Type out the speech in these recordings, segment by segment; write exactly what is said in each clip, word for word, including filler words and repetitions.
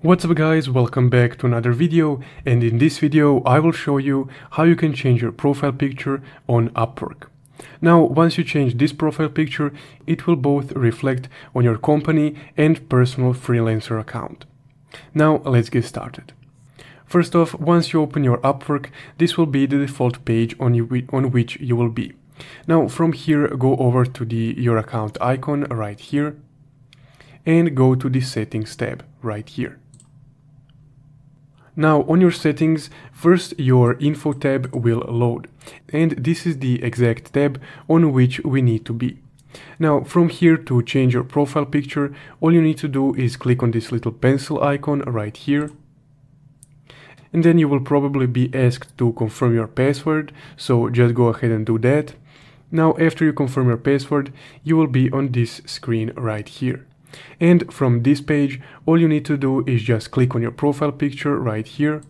What's up guys, welcome back to another video, and in this video I will show you how you can change your profile picture on Upwork. Now once you change this profile picture, it will both reflect on your company and personal freelancer account. Now let's get started. First off, once you open your Upwork, this will be the default page on, you, on which you will be. Now from here go over to the your account icon right here and go to the settings tab right here. Now on your settings, first your info tab will load, and this is the exact tab on which we need to be. Now from here, to change your profile picture, all you need to do is click on this little pencil icon right here, and then you will probably be asked to confirm your password, so just go ahead and do that. Now after you confirm your password, you will be on this screen right here. And from this page, all you need to do is just click on your profile picture right here.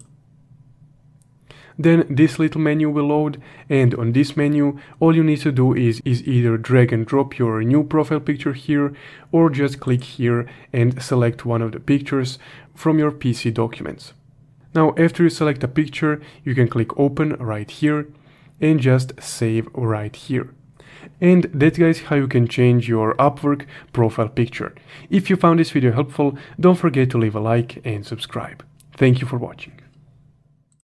Then this little menu will load, and on this menu, all you need to do is, is either drag and drop your new profile picture here, or just click here and select one of the pictures from your P C documents. Now after you select a picture, you can click open right here and just save right here. And that guys, how you can change your Upwork profile picture. If you found this video helpful, don't forget to leave a like and subscribe. Thank you for watching.